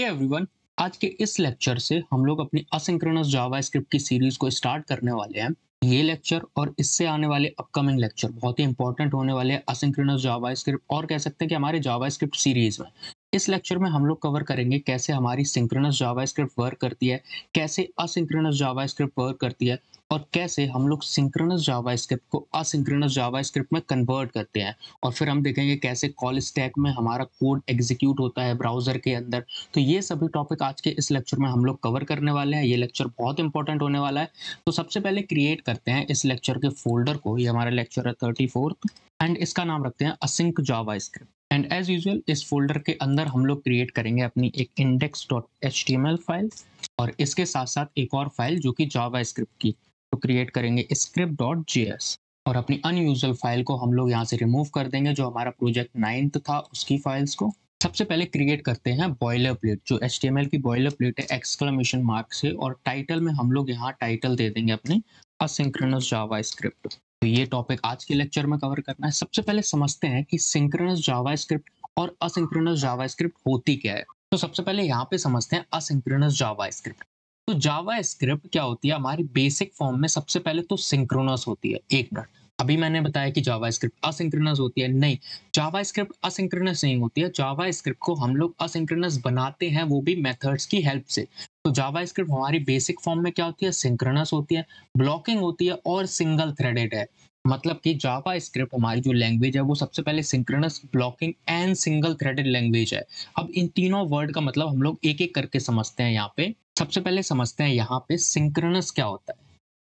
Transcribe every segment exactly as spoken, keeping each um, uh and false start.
Hey everyone, आज के इस लेक्चर से हम लोग अपनी असिंक्रोनस जावास्क्रिप्ट की सीरीज को स्टार्ट करने वाले हैं। ये लेक्चर और इससे आने वाले अपकमिंग लेक्चर बहुत ही इंपॉर्टेंट होने वाले हैं असिंक्रोनस जावास्क्रिप्ट और कह सकते हैं कि हमारे जावास्क्रिप्ट सीरीज में। इस लेक्चर में हम लोग कवर करेंगे कैसे हमारी सिंक्रोनस जावास्क्रिप्ट वर्क करती है, कैसे असिंक्रोनस जावास्क्रिप्ट वर्क करती है और कैसे हम लोग सिंक्रोनस जावास्क्रिप्ट को असिंक्रोनस जावास्क्रिप्ट में कन्वर्ट करते हैं। और फिर हम देखेंगे कैसे कॉल स्टैक में हमारा कोड एग्जीक्यूट होता है ब्राउजर के अंदर। तो ये सभी टॉपिक आज के इस लेक्चर में हम लोग कवर करने वाले हैं। ये लेक्चर बहुत इंपॉर्टेंट होने वाला है। तो सबसे पहले क्रिएट करते हैं इस लेक्चर के फोल्डर को। ये हमारा लेक्चर है थर्टी फोर्थ एंड इसका नाम रखते हैं async JavaScript. And as usual इस फोल्डर के अंदर हम लोग क्रिएट करेंगे अपनी एक index dot H T M L file और इसके साथ साथ एक और फाइल जो कि जावास्क्रिप्ट की। तो क्रिएट करेंगे स्क्रिप्ट डॉट जे एस और अपनी अनयूजुअल फाइल को हम लोग यहाँ से रिमूव कर देंगे जो हमारा प्रोजेक्ट नाइन्थ था उसकी फाइल्स को। सबसे पहले क्रिएट करते हैं बॉयलर प्लेट, जो एच टी एम एल की बॉयलर प्लेट है एक्सक्लेमेशन मार्क से, और टाइटल में हम लोग यहाँ टाइटल दे देंगे अपने असिंक्रोनस जावास्क्रिप्ट। तो ये टॉपिक आज के लेक्चर में कवर करना है। सबसे पहले समझते हैं कि सिंक्रोनस जावास्क्रिप्ट और असिंक्रोनस जावास्क्रिप्ट होती क्या है। तो सबसे पहले यहाँ पे समझते हैं असिंक्रोनस जावास्क्रिप्ट। तो जावास्क्रिप्ट क्या होती है? हमारी बेसिक फॉर्म में सबसे पहले तो सिंक्रोनस होती है। एक मिनट, अभी मैंने बताया कि जावास्क्रिप्ट असिंक्रोनस होती है, नहीं, जावास्क्रिप्ट असिंक्रोनस नहीं होती है। जावास्क्रिप्ट को हम लोग असिंक्रोनस बनाते हैं वो भी मेथड्स की हेल्प से। तो जावास्क्रिप्ट हमारी बेसिक फॉर्म में क्या होती है? सिंक्रोनस होती है, ब्लॉकिंग होती है और सिंगल थ्रेडेड है। मतलब कि जावास्क्रिप्ट हमारी जो लैंग्वेज है वो सबसे पहले synchronous, blocking and single threaded language है। अब इन तीनों वर्ड का मतलब हम लोग एक एक करके समझते हैं। यहाँ पे सबसे पहले समझते हैं यहाँ पे सिंक्रोनस क्या होता है।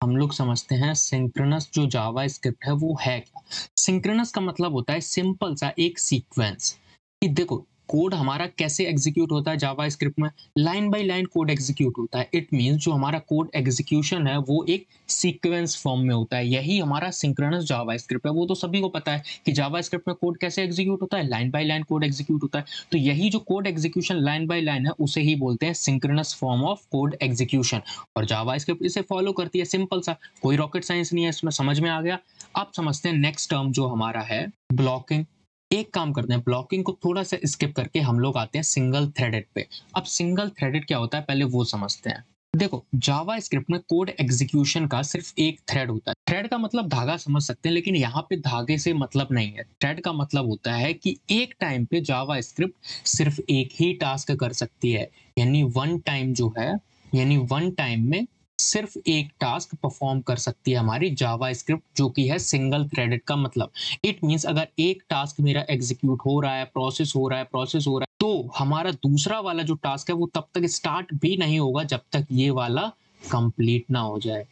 हम लोग समझते हैं सिंक्रोनस जो जावास्क्रिप्ट है वो है क्या। सिंक्रोनस का मतलब होता है सिंपल सा एक सीक्वेंस कि देखो कोड हमारा कैसे एग्जीक्यूट होता है जावास्क्रिप्ट में, line by line code execute होता है। इट मींस जो हमारा कोड एग्जीक्यूशन है वो एक सीक्वेंस फॉर्म में होता है। यही हमारा सिंक्रोनस जावास्क्रिप्ट है। वो तो सभी को पता है कि जावास्क्रिप्ट में कोड कैसे एग्जीक्यूट होता है, line by line code execute होता है। तो यही जो code execution line by line है उसे ही बोलते हैं synchronous form of code execution और जावास्क्रिप्ट इसे फॉलो करती है। सिंपल सा, कोई रॉकेट साइंस नहीं है इसमें। समझ में आ गया? आप समझते हैं नेक्स्ट टर्म जो हमारा है ब्लॉकिंग। एक काम करते हैं, ब्लॉकिंग को थोड़ा सा स्किप करके हम लोग आते हैं सिंगल थ्रेडेड पे। अब सिंगल थ्रेडेड क्या होता है पहले वो समझते हैं। देखो जावास्क्रिप्ट में कोड एग्जीक्यूशन का सिर्फ एक थ्रेड होता है। थ्रेड का मतलब धागा समझ सकते हैं, लेकिन यहाँ पे धागे से मतलब नहीं है। थ्रेड का मतलब होता है कि एक टाइम पे जावास्क्रिप्ट सिर्फ एक ही टास्क कर सकती है, यानी वन टाइम जो है यानी वन टाइम में सिर्फ एक टास्क परफॉर्म कर सकती है हमारी जावास्क्रिप्ट, जो कि है सिंगल थ्रेडेड का मतलब। इट मींस अगर एक टास्क मेरा एग्जीक्यूट हो रहा है, प्रोसेस हो रहा है प्रोसेस हो रहा है तो हमारा दूसरा वाला जो टास्क है वो तब तक स्टार्ट भी नहीं होगा जब तक ये वाला कंप्लीट ना हो जाए।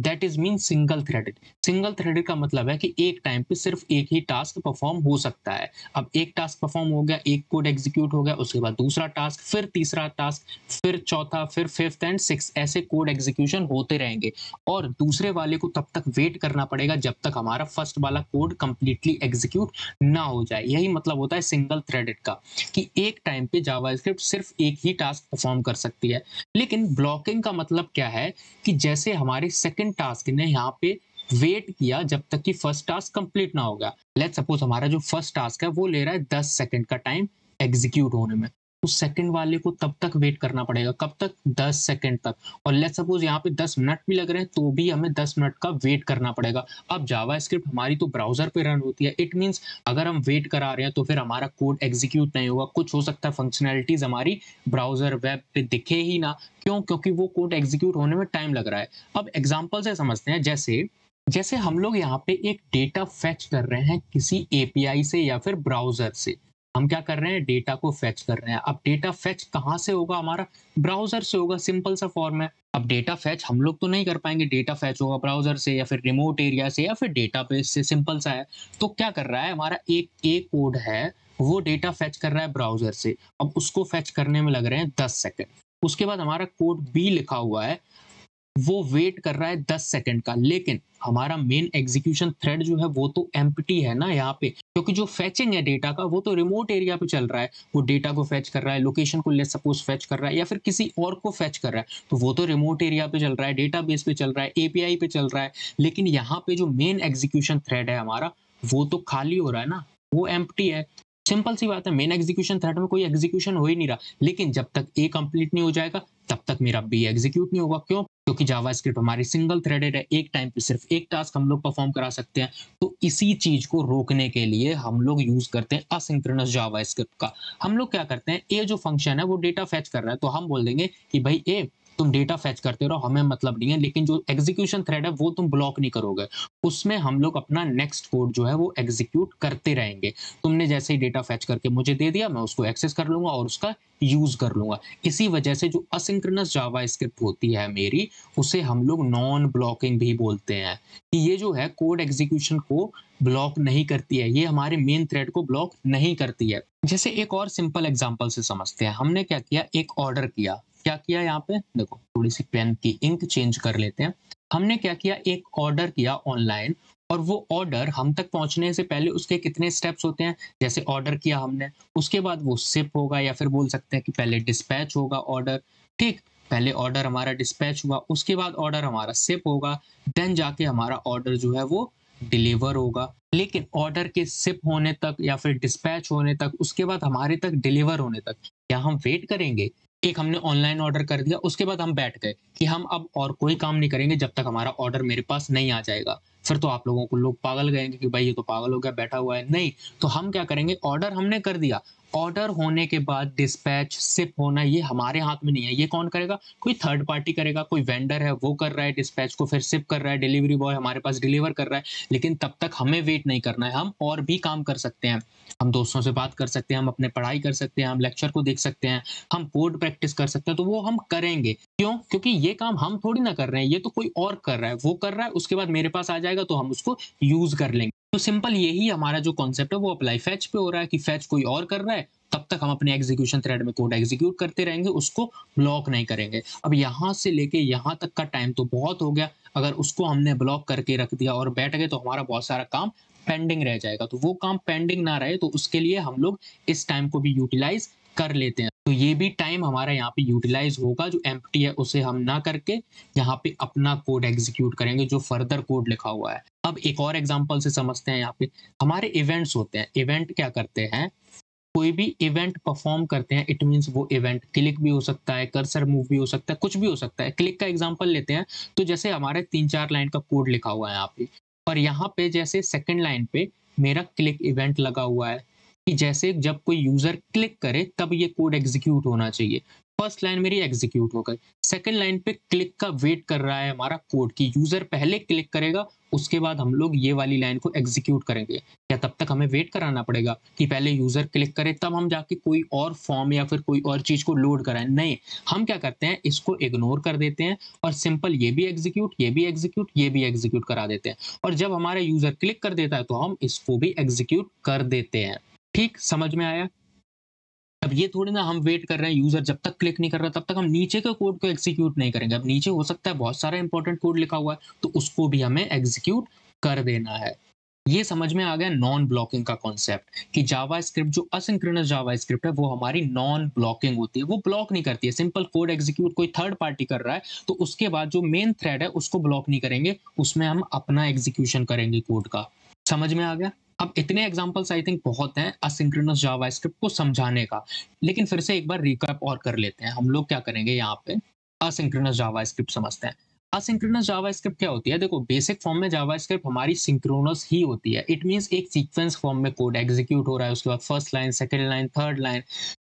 That is mean single threaded. Single threaded का मतलब है कि एक टाइम पे सिर्फ एक ही टास्क परफॉर्म हो सकता है। अब एक टास्क परफॉर्म हो गया, एक कोड एग्जीक्यूट हो गया, उसके बाद दूसरा टास्क, फिर तीसरा टास्क, फिर चौथा, फिर फिफ्थ एंड सिक्स्थ, ऐसे कोड एग्जीक्यूशन होते रहेंगे और दूसरे वाले को तब तक वेट करना पड़ेगा जब तक हमारा फर्स्ट वाला कोड कंप्लीटली एग्जीक्यूट ना हो जाए। यही मतलब होता है सिंगल थ्रेडेड का, कि एक टाइम पे जावास्क्रिप्ट सिर्फ एक ही टास्क परफॉर्म कर सकती है। लेकिन ब्लॉकिंग का मतलब क्या है कि जैसे हमारे सेकेंड टास्क ने यहाँ पे वेट किया जब तक कि फर्स्ट टास्क कंप्लीट ना होगा। लेट्स सपोज हमारा जो फर्स्ट टास्क है वो ले रहा है दस सेकंड का टाइम एग्जीक्यूट होने में, तो सेकंड वाले को तब तक वेट करना पड़ेगा, कब तक? दस सेकंड तक। और लेट्स सपोज यहाँ पे दस मिनट भी लग रहे हैं तो भी हमें दस मिनट का वेट करना पड़ेगा। अब जावास्क्रिप्ट हमारी तो ब्राउजर पे रन होती है। इट मींस अगर हम वेट करा रहे हैं तो फिर हमारा कोड एग्जीक्यूट नहीं होगा। कुछ हो सकता है फंक्शनैलिटीज हमारी ब्राउजर वेब पे दिखे ही ना, क्यों? क्योंकि वो कोड एग्जीक्यूट होने में टाइम लग रहा है। अब एग्जाम्पल से समझते हैं। जैसे जैसे हम लोग यहाँ पे एक डेटा फेच कर रहे हैं किसी एपीआई से या फिर ब्राउजर से। हम क्या कर रहे हैं? डेटा को फेच कर रहे हैं। अब डेटा फेच कहाँ से होगा? हमारा ब्राउजर से होगा, सिंपल सा फॉर्म है। अब डेटा फेच हम लोग तो नहीं कर पाएंगे, डेटा फेच होगा ब्राउजर से या फिर रिमोट एरिया से या फिर डेटाबेस से, सिंपल सा है। तो क्या कर रहा है हमारा एक एक कोड है वो डेटा फेच कर रहा है ब्राउजर से। अब उसको फेच करने में लग रहे हैं दस सेकेंड। उसके बाद हमारा कोड बी लिखा हुआ है वो वेट कर रहा है दस सेकंड का, लेकिन हमारा मेन एग्जीक्यूशन थ्रेड जो है वो तो एम्प्टी है ना यहाँ पे, क्योंकि जो फेचिंग है डेटा का वो तो रिमोट एरिया पे चल रहा है। वो डेटा को फेच कर रहा है, लोकेशन को लेट्स सपोज फेच कर रहा है या फिर किसी और को फेच कर रहा है, तो वो तो रिमोट एरिया पे चल रहा है, डेटाबेस पे चल रहा है, एपीआई पे चल रहा है। लेकिन यहाँ पे जो मेन एग्जीक्यूशन थ्रेड है हमारा वो तो खाली हो रहा है ना, वो एम्प्टी है। सिंपल सी बात है, मेन एग्जीक्यूशन थ्रेड में कोई एग्जीक्यूशन हो ही नहीं रहा, लेकिन जब तक ए कंप्लीट नहीं हो जाएगा तब तक मेरा बी एग्जीक्यूट नहीं होगा। क्यों? क्योंकि जावास्क्रिप्ट हमारी सिंगल थ्रेडेड है, एक टाइम पे सिर्फ एक टास्क हम लोग परफॉर्म करा सकते हैं। तो इसी चीज को रोकने के लिए हम लोग यूज करते हैं असिंक्रोनस जावास्क्रिप्ट का। हम लोग क्या करते हैं, ए जो फंक्शन है वो डेटा फैच कर रहा है, तो हम बोल देंगे कि भाई ए तुम डेटा फैच करते रहो, हमें मतलब नहीं है, लेकिन जो एग्जीक्यूशन थ्रेड है वो तुम ब्लॉक नहीं करोगे, उसमें हम लोग अपना नेक्स्ट कोड जो है वो एग्जीक्यूट करते रहेंगे। तुमने जैसे ही डेटा फैच करके मुझे दे दिया, मैं उसको एक्सेस कर लूंगा और उसका यूज कर लूंगा। इसी वजह से जो असिंक्रोनस जावास्क्रिप्ट होती है मेरी, उसे हम लोग नॉन ब्लॉकिंग भी बोलते हैं, कि ये जो है कोड एग्जीक्यूशन को ब्लॉक नहीं करती है, ये हमारे मेन थ्रेड को ब्लॉक नहीं करती है। जैसे एक और सिंपल एग्जाम्पल से समझते हैं, हमने क्या किया, एक ऑर्डर किया। क्या किया यहाँ पे देखो, थोड़ी सी पेन की इंक चेंज कर लेते हैं। हमने क्या किया, एक ऑर्डर किया ऑनलाइन, और वो ऑर्डर हम तक पहुंचने से पहले उसके कितने स्टेप्स होते हैं। जैसे ऑर्डर किया हमने, उसके बाद वो शिप होगा, या फिर बोल सकते हैं कि पहले डिस्पैच होगा ऑर्डर, ठीक, पहले ऑर्डर हमारा डिस्पैच हुआ, उसके बाद ऑर्डर हमारा शिप होगा, देन जाके हमारा ऑर्डर जो है वो डिलीवर होगा। लेकिन ऑर्डर के शिप होने तक या फिर डिस्पैच होने तक, उसके बाद हमारे तक डिलीवर होने तक, क्या हम वेट करेंगे? एक हमने ऑनलाइन ऑर्डर कर दिया, उसके बाद हम बैठ गए कि हम अब और कोई काम नहीं करेंगे जब तक हमारा ऑर्डर मेरे पास नहीं आ जाएगा। फिर तो आप लोगों को लोग पागल कहेंगे कि भाई ये तो पागल हो गया, बैठा हुआ है। नहीं, तो हम क्या करेंगे, ऑर्डर हमने कर दिया, ऑर्डर होने के बाद डिस्पैच शिप होना ये हमारे हाथ में नहीं है, ये कौन करेगा, कोई थर्ड पार्टी करेगा, कोई वेंडर है वो कर रहा है डिस्पैच को, फिर शिप कर रहा है, डिलीवरी बॉय हमारे पास डिलीवर कर रहा है। लेकिन तब तक हमें वेट नहीं करना है, हम और भी काम कर सकते हैं, हम दोस्तों से बात कर सकते हैं, हम अपने पढ़ाई कर सकते हैं, हम लेक्चर को देख सकते हैं, हम कोड प्रैक्टिस कर सकते हैं, तो वो हम करेंगे। क्यों? क्योंकि ये काम हम थोड़ी ना कर रहे हैं, ये तो कोई और कर रहा है, वो कर रहा है, उसके बाद मेरे पास आ जाएगा तो हम उसको यूज कर लेंगे। तो सिंपल यही हमारा जो कॉन्सेप्ट है वो अप्लाई फैच पे हो रहा है, कि फैच कोई और कर रहा है, तब तक हम अपने एग्जीक्यूशन थ्रेड में कोड एग्जीक्यूट करते रहेंगे, उसको ब्लॉक नहीं करेंगे। अब यहाँ से लेके यहाँ तक का टाइम तो बहुत हो गया, अगर उसको हमने ब्लॉक करके रख दिया और बैठ गए तो हमारा बहुत सारा काम पेंडिंग रह जाएगा। तो वो काम पेंडिंग ना रहे, तो उसके लिए हम लोग इस टाइम को भी यूटिलाइज कर लेते हैं। तो ये भी टाइम हमारा यहाँ पे यूटिलाइज होगा, जो एम्प्टी है उसे हम ना करके यहाँ पे अपना कोड एग्जीक्यूट करेंगे जो फर्दर कोड लिखा हुआ है। अब एक और एग्जांपल से समझते हैं, यहाँ पे हमारे इवेंट्स होते हैं। इवेंट क्या करते हैं, कोई भी इवेंट परफॉर्म करते हैं, इट मींस वो इवेंट क्लिक भी हो सकता है, कर्सर मूव भी हो सकता है, कुछ भी हो सकता है। क्लिक का एग्जांपल लेते हैं, तो जैसे हमारे तीन चार लाइन का कोड लिखा हुआ है यहाँ पे, और यहाँ पे जैसे सेकेंड लाइन पे मेरा क्लिक इवेंट लगा हुआ है, कि जैसे जब कोई यूजर क्लिक करे तब ये कोड एग्जीक्यूट होना चाहिए। फर्स्ट लाइन मेरी एग्जीक्यूट हो गई, सेकेंड लाइन पे क्लिक का वेट कर रहा है हमारा कोड, कि यूजर पहले क्लिक करेगा उसके बाद हम लोग ये वाली लाइन को एग्जीक्यूट करेंगे। या तब तक हमें वेट कराना पड़ेगा कि पहले यूजर क्लिक करे तब हम जाके कोई और फॉर्म या फिर कोई और चीज को लोड कराएं? नहीं, हम क्या करते हैं, इसको इग्नोर कर देते हैं और सिंपल ये भी एग्जीक्यूट, ये भी एग्जीक्यूट, ये भी एग्जीक्यूट करा देते हैं, और जब हमारा यूजर क्लिक कर देता है तो हम इसको भी एग्जीक्यूट कर देते हैं। ठीक, समझ में आया? अब ये थोड़ी ना हम वेट कर रहे हैं, यूजर जब तक क्लिक नहीं कर रहा तब तक हम नीचे के कोड को एग्जीक्यूट नहीं करेंगे। अब नीचे हो सकता है बहुत सारा इंपॉर्टेंट कोड लिखा हुआ है, तो उसको भी हमें एग्जीक्यूट कर देना है। ये समझ में आ गया नॉन ब्लॉकिंग का कॉन्सेप्ट, कि जावास्क्रिप्ट जो असिंक्रोनस जावास्क्रिप्ट है वो हमारी नॉन ब्लॉकिंग होती है, वो ब्लॉक नहीं करती है। सिंपल कोड एग्जीक्यूट कोई थर्ड पार्टी कर रहा है तो उसके बाद जो मेन थ्रेड है उसको ब्लॉक नहीं करेंगे, उसमें हम अपना एग्जीक्यूशन करेंगे कोड का। समझ में आ गया? अब इतने एग्जांपल्स आई थिंक बहुत हैं असिंक्रोनस जावास्क्रिप्ट को समझाने का, लेकिन फिर से एक बार रिकैप और कर लेते हैं। हम लोग क्या करेंगे, यहाँ पे असिंक्रोनस जावास्क्रिप्ट समझते हैं। असिंक्रोनस जावास्क्रिप्ट क्या होती है? देखो, बेसिक फॉर्म में जावास्क्रिप्ट हमारी सिंक्रोनस ही होती है, इट मींस एक सीक्वेंस फॉर्म में कोड एग्जीक्यूट हो रहा है, उसके बाद first line, second line, third line.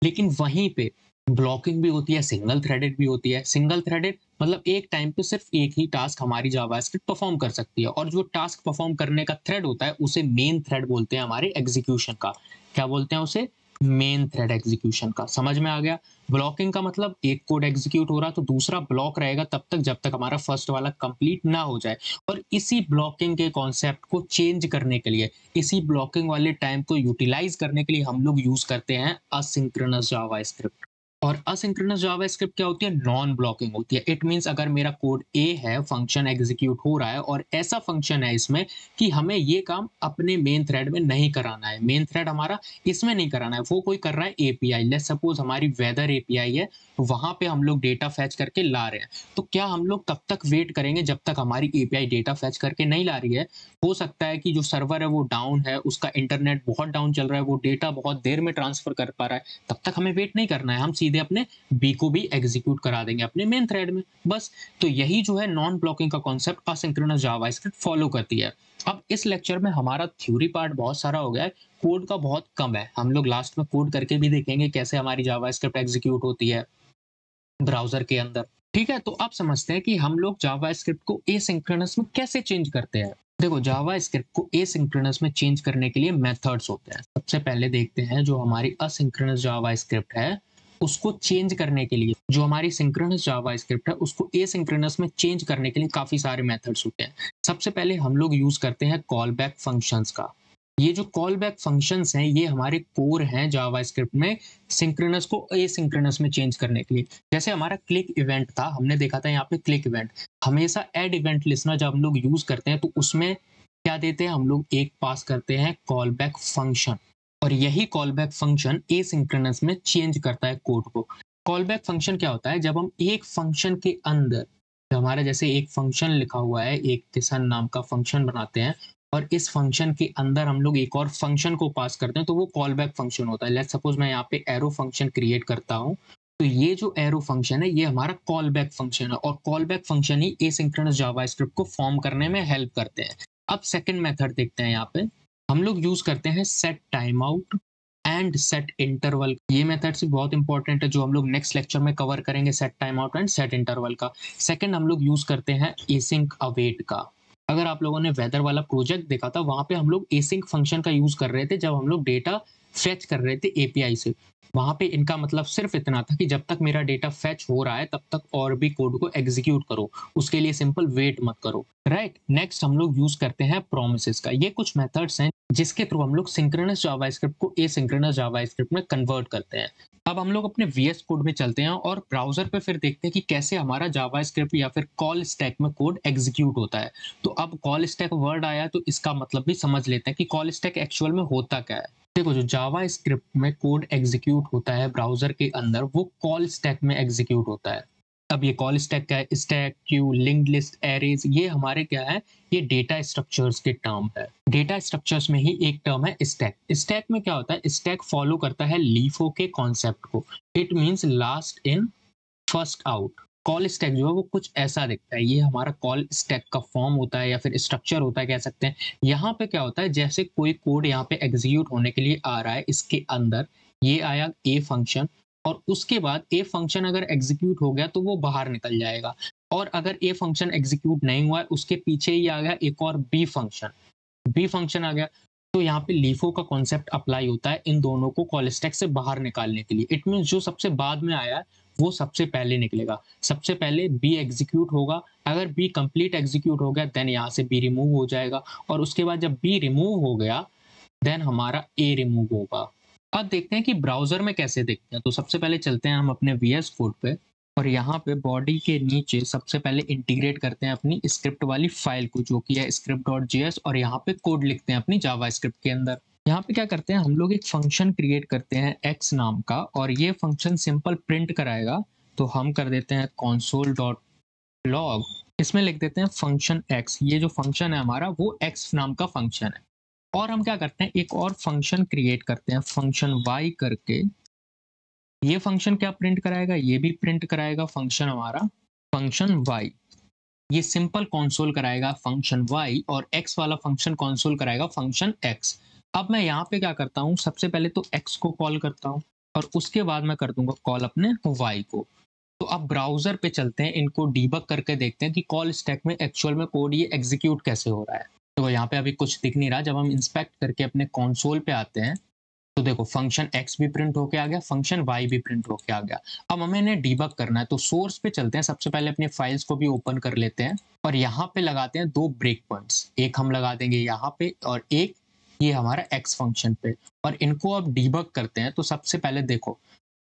लेकिन वहीं पे ब्लॉकिंग भी होती है, सिंगल थ्रेडेड भी होती है। सिंगल थ्रेडेड मतलब एक टाइम पे सिर्फ एक ही टास्क हमारी जावास्क्रिप्ट परफॉर्म कर सकती है, और जो टास्क परफॉर्म करने का थ्रेड होता है उसे मेन थ्रेड बोलते हैं हमारे एग्जीक्यूशन का। क्या बोलते हैं उसे? मेन थ्रेड एग्जीक्यूशन का। समझ में आ गया? ब्लॉकिंग का मतलब एक कोड एग्जीक्यूट हो रहा तो दूसरा ब्लॉक रहेगा तब तक जब तक हमारा फर्स्ट वाला कंप्लीट ना हो जाए। और इसी ब्लॉकिंग के कॉन्सेप्ट को चेंज करने के लिए, इसी ब्लॉकिंग वाले टाइम को यूटिलाइज करने के लिए हम लोग यूज करते हैं असिंक्रोनस जावास्क्रिप्ट। और असिंक्रोनस जावास्क्रिप्ट क्या होती है? नॉन ब्लॉकिंग होती है। इट मींस अगर मेरा कोड ए है, फंक्शन एग्जीक्यूट हो रहा है और ऐसा फंक्शन है इसमें कि हमें ये काम अपने मेन थ्रेड में नहीं कराना है, मेन थ्रेड हमारा इसमें नहीं कराना है, वो कोई कर रहा है एपीआई, लेट्स सपोज हमारी वेदर एपीआई है, वहां पे हम लोग डेटा फैच करके ला रहे हैं, तो क्या हम लोग तब तक वेट करेंगे जब तक हमारी एपीआई डेटा फैच करके नहीं ला रही है? हो सकता है कि जो सर्वर है वो डाउन है, उसका इंटरनेट बहुत डाउन चल रहा है, वो डेटा बहुत देर में ट्रांसफर कर पा रहा है, तब तक हमें वेट नहीं करना है, हम सीधे अपने बी को भी एग्जीक्यूट करा देंगे अपने मेन थ्रेड में, बस। तो यही जो है नॉन ब्लॉकिंग का कॉन्सेप्ट असिंक्रोनस जावास्क्रिप्ट फॉलो करती है। अब इस लेक्चर में हमारा थ्योरी पार्ट बहुत सारा हो गया है, कोड का बहुत कम है, हम लोग लास्ट में कोड करके भी देखेंगे कैसे हमारी जावास्क्रिप्ट एग्जीक्यूट होती है ब्राउजर के अंदर, ठीक है। तो अब समझते हैं कि हम लोग जावास्क्रिप्ट को एसिंक्रोनस में कैसे चेंज करते हैं। देखो, जावास्क्रिप्ट को एसिंक्रोनस में चेंज करने के लिए मेथड्स होते हैं। सबसे पहले देखते हैं जो हमारी असिंक्रोनस जावास्क्रिप्ट है उसको चेंज करने के लिए, जो हमारी सिंक्रोनस जावास्क्रिप्ट है उसको एसिंक्रोनस में चेंज करने के लिए काफ़ी सारे मेथड्स होते हैं। सबसे पहले हम लोग यूज़ करते हैं कॉल बैक फंक्शंस का। ये जो कॉल बैक फंक्शंस हैं ये हमारे कोर हैं जावास्क्रिप्ट में सिंक्रोनस को एसिंक्रोनस में चेंज करने के लिए। जैसे हमारा क्लिक इवेंट था, हमने देखा था यहाँ पे क्लिक इवेंट, हमेशा ऐड इवेंट लिस्टनर जब हम लोग यूज़ करते हैं तो उसमें क्या देते हैं हम लोग, एक पास करते हैं कॉल बैक फंक्शन, और यही कॉलबैक फंक्शन एसिंक्रोनस में चेंज करता है कोड को। कॉलबैक फंक्शन क्या होता है? जब हम एक फंक्शन के अंदर, हमारा जैसे एक फंक्शन लिखा हुआ है, एक किसान नाम का फंक्शन बनाते हैं और इस फंक्शन के अंदर हम लोग एक और फंक्शन को पास करते हैं तो वो कॉलबैक फंक्शन होता है। लेट्स सपोज मैं यहाँ पे एरो फंक्शन क्रिएट करता हूँ, तो ये जो एरो फंक्शन है ये हमारा कॉलबैक फंक्शन है और कॉलबैक फंक्शन ही एसिंक्रोनस जावास्क्रिप्ट को फॉर्म करने में हेल्प करते हैं। अब सेकेंड मेथड देखते हैं, यहाँ पे हम लोग यूज करते हैं set time out and set interval. ये मेथड से बहुत इंपॉर्टेंट है जो हम लोग नेक्स्ट लेक्चर में कवर करेंगे, set time out and set interval का। सेकंड हम लोग यूज करते हैं एसिंक अवेट का। अगर आप लोगों ने वेदर वाला प्रोजेक्ट देखा था, वहां पे हम लोग एसिंक फंक्शन का यूज कर रहे थे जब हम लोग डेटा फेच कर रहे थे एपीआई से। वहां पे इनका मतलब सिर्फ इतना था कि जब तक मेरा डेटा फेच हो रहा है तब तक और भी कोड को एग्जीक्यूट करो, उसके लिए सिंपल वेट मत करो, राइट। नेक्स्ट हम लोग यूज करते हैं प्रोमिसेस का। ये कुछ मेथड्स हैं जिसके थ्रू हम लोग सिंक्रोनस जावास्क्रिप्ट को एसिंक्रोनस जावास्क्रिप्ट में कन्वर्ट करते हैं। अब हम लोग अपने वीएस कोड में चलते हैं और ब्राउजर पे फिर देखते हैं कि कैसे हमारा जावास्क्रिप्ट या फिर कॉल स्टैक में कोड एग्जीक्यूट होता है। तो अब कॉल स्टैक वर्ड आया तो इसका मतलब भी समझ लेते हैं कि कॉल स्टैक एक्चुअल में होता क्या है। देखो, जो जावास्क्रिप्ट में कोड एग्जीक्यूट होता है ब्राउजर के अंदर वो कॉल स्टैक में एग्जीक्यूट होता है। अब ये कॉल स्टैक क्या है? Stack, queue, linked list, arrays, ये हमारे क्या है, ये डेटा स्ट्रक्चर्स के टर्म है। डेटा स्ट्रक्चर्स में ही एक टर्म है स्टैक। स्टैक में क्या होता है? स्टैक फॉलो करता है लीफो के कॉन्सेप्ट को। It means last in first out. Call stack जो है वो कुछ ऐसा दिखता है, ये हमारा कॉल स्टैक का फॉर्म होता है या फिर स्ट्रक्चर होता है कह सकते हैं। यहाँ पे क्या होता है, जैसे कोई कोड यहाँ पे एग्जीक्यूट होने के लिए आ रहा है, इसके अंदर ये आया ए फंक्शन और उसके बाद ए फंक्शन अगर एग्जीक्यूट हो गया तो वो बाहर निकल जाएगा, और अगर ए फंक्शन एग्जीक्यूट नहीं हुआ है उसके पीछे ही आ गया एक और बी फंक्शन, बी फंक्शन आ गया। तो यहाँ पे लीफो का कॉन्सेप्ट अप्लाई होता है इन दोनों को कॉल स्टैक से बाहर निकालने के लिए। इट मीन्स जो सबसे बाद में आया है वो सबसे पहले निकलेगा, सबसे पहले बी एग्जीक्यूट होगा, अगर बी कंप्लीट एग्जीक्यूट हो गया देन यहाँ से बी रिमूव हो जाएगा, और उसके बाद जब बी रिमूव हो गया देन हमारा ए रिमूव होगा। अब देखते हैं कि ब्राउजर में कैसे देखते हैं। तो सबसे पहले चलते हैं हम अपने वीएस कोड पे और यहाँ पे बॉडी के नीचे सबसे पहले इंटीग्रेट करते हैं अपनी स्क्रिप्ट वाली फाइल को जो कि है स्क्रिप्ट डॉट जेएस, और यहाँ पे कोड लिखते हैं अपनी जावास्क्रिप्ट के अंदर। यहाँ पे क्या करते हैं हम लोग, एक फंक्शन क्रिएट करते हैं एक्स नाम का और ये फंक्शन सिंपल प्रिंट कराएगा। तो हम कर देते हैं कॉन्सोल डॉट लॉग, इसमें लिख देते हैं फंक्शन एक्स। ये जो फंक्शन है हमारा वो एक्स नाम का फंक्शन है, और हम क्या करते हैं एक और फंक्शन क्रिएट करते हैं फंक्शन वाई करके। ये फंक्शन क्या प्रिंट कराएगा, ये भी प्रिंट कराएगा फंक्शन हमारा फंक्शन वाई। ये सिंपल कंसोल कराएगा फंक्शन वाई और एक्स वाला फंक्शन कंसोल कराएगा फंक्शन एक्स। अब मैं यहाँ पे क्या करता हूँ, सबसे पहले तो एक्स को कॉल करता हूँ और उसके बाद मैं कर दूंगा कॉल अपने वाई को। तो अब ब्राउजर पे चलते हैं, इनको डीबग करके देखते हैं कि कॉल स्टैक में एक्चुअल में कोड ये एग्जीक्यूट कैसे हो रहा है। तो यहाँ पे अभी कुछ दिख नहीं रहा, जब हम इंस्पेक्ट करके अपने कंसोल पे आते हैं तो देखो फंक्शन एक्स भी प्रिंट होके आ गया, फंक्शन वाई भी प्रिंट होके आ गया। अब हमें इन्हें डीबग करना है तो सोर्स पे चलते हैं, सबसे पहले अपने फाइल्स को भी ओपन कर लेते हैं और यहाँ पे लगाते हैं दो ब्रेक पॉइंट्स, एक हम लगा देंगे यहाँ पे और एक ये हमारा एक्स फंक्शन पे, और इनको अब डीबग करते हैं। तो सबसे पहले देखो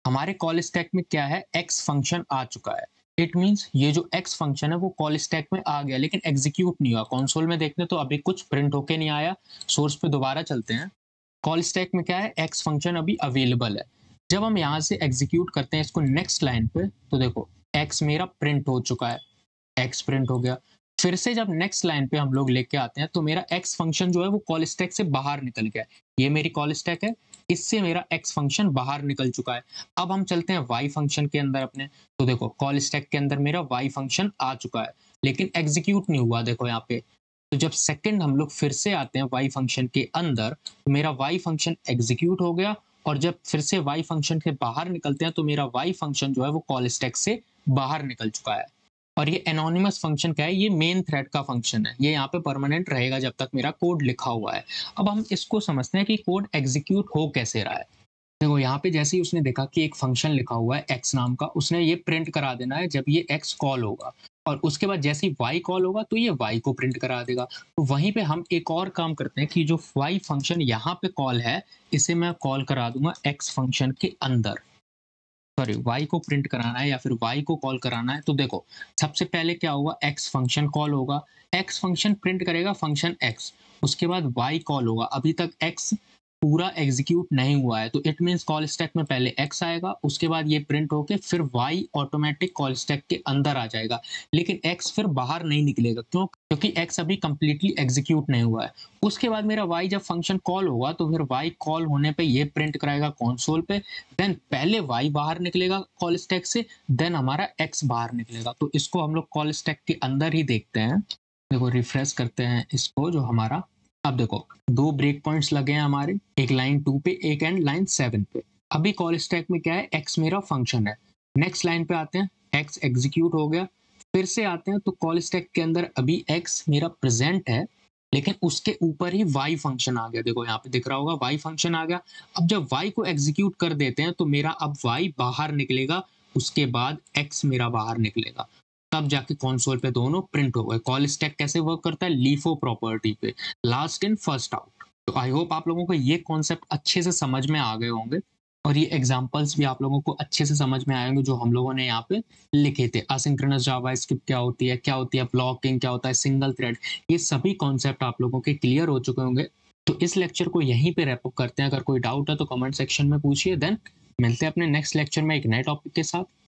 हमारे कॉल स्टैक में क्या है, एक्स फंक्शन आ चुका है। इट मीन्स ये जो एक्स फंक्शन है वो कॉल स्टैक में आ गया, लेकिन एग्जीक्यूट नहीं हुआ। कंसोल में देखने तो अभी कुछ प्रिंट होके नहीं आया। सोर्स पे दोबारा चलते हैं। कॉल स्टैक में क्या है, एक्स फंक्शन अभी अवेलेबल है। जब हम यहाँ से एग्जीक्यूट करते हैं इसको नेक्स्ट लाइन पे, तो देखो एक्स मेरा प्रिंट हो चुका है, एक्स प्रिंट हो गया। फिर से जब नेक्स्ट लाइन पे हम लोग लेके आते हैं तो मेरा एक्स फंक्शन जो है वो कॉल स्टैक से बाहर निकल गया। ये मेरी कॉल स्टैक है, इससे मेरा एक्स फंक्शन बाहर निकल चुका है। अब हम चलते हैं वाई फंक्शन के अंदर अपने, तो देखो कॉल स्टैक के अंदर मेरा वाई फंक्शन आ चुका है, लेकिन एग्जीक्यूट नहीं हुआ। देखो यहाँ पे तो जब सेकंड हम लोग फिर से आते हैं वाई फंक्शन के अंदर, तो मेरा वाई फंक्शन एग्जीक्यूट हो गया। और जब फिर से वाई फंक्शन के बाहर निकलते हैं तो मेरा वाई फंक्शन जो है वो कॉल स्टैक से बाहर निकल चुका है। और ये एनोनिमस फंक्शन क्या है, ये मेन थ्रेड का फंक्शन है, ये यहाँ पे परमानेंट रहेगा जब तक मेरा कोड लिखा हुआ है। अब हम इसको समझते हैं कि कोड एग्जीक्यूट हो कैसे रहा है। देखो यहाँ पे जैसे ही उसने देखा कि एक फंक्शन लिखा हुआ है एक्स नाम का, उसने ये प्रिंट करा देना है जब ये एक्स कॉल होगा। और उसके बाद जैसे ही वाई कॉल होगा तो ये वाई को प्रिंट करा देगा। तो वहीं पे हम एक और काम करते हैं कि जो वाई फंक्शन यहाँ पे कॉल है इसे मैं कॉल करा दूंगा एक्स फंक्शन के अंदर। सॉरी, y को प्रिंट कराना है या फिर y को कॉल कराना है। तो देखो सबसे पहले क्या होगा, x फंक्शन कॉल होगा, x फंक्शन प्रिंट करेगा फंक्शन x, उसके बाद y कॉल होगा। अभी तक x पूरा एग्जीक्यूट नहीं हुआ है, तो इट मीन्स कॉल स्टैक में पहले x आएगा, उसके बाद ये प्रिंट होके फिर y ऑटोमेटिक कॉल स्टैक के अंदर आ जाएगा, लेकिन x फिर बाहर नहीं निकलेगा। क्यों? क्योंकि x अभी कम्प्लीटली एग्जीक्यूट नहीं हुआ है। उसके बाद मेरा y जब फंक्शन कॉल होगा तो फिर y कॉल होने पे ये प्रिंट कराएगा कंसोल पे, देन पहले y बाहर निकलेगा कॉल स्टैक से, देन हमारा x बाहर निकलेगा। तो इसको हम लोग कॉल स्टैक के अंदर ही देखते हैं। देखो रिफ्रेश करते हैं इसको, जो हमारा, अब देखो दो ब्रेक पॉइंट्स लगे हैं हमारे, एक लाइन टू पे, एक एंड लाइन सेवन पे। अभी कॉल स्टैक में क्या है, एक्स मेरा फंक्शन है। नेक्स्ट लाइन पे आते हैं, एक्स एग्जीक्यूट हो गया। फिर से आते हैं तो कॉल स्टैक के अंदर अभी एक्स मेरा प्रेजेंट है, लेकिन उसके ऊपर ही वाई फंक्शन आ गया। देखो यहाँ पे दिख रहा होगा, वाई फंक्शन आ गया। अब जब वाई को एग्जीक्यूट कर देते हैं तो मेरा अब वाई बाहर निकलेगा, उसके बाद एक्स मेरा बाहर निकलेगा, तब जाके कंसोल पे दोनों प्रिंट हो गए। कॉल स्टैक कैसे वर्क करता है, लीफो प्रॉपर्टी पे, लास्ट इन फर्स्ट आउट। तो आई होप आप लोगों को ये कॉन्सेप्ट अच्छे से समझ में आ गए होंगे और ये एग्जांपल्स भी आप लोगों को अच्छे से समझ में आए होंगे जो हम लोगों ने यहाँ पे लिखे थे। असिंक्रोनस जावास्क्रिप्ट क्या होती है, क्या होती है ब्लॉकिंग, क्या होता है सिंगल थ्रेड, ये सभी कॉन्सेप्ट आप लोगों के क्लियर हो चुके होंगे। तो इस लेक्चर को यहीं पे रैप अप करते हैं। अगर कोई डाउट है तो कमेंट सेक्शन में पूछिए। देन मिलते हैं अपने नेक्स्ट लेक्चर में एक नए टॉपिक के साथ।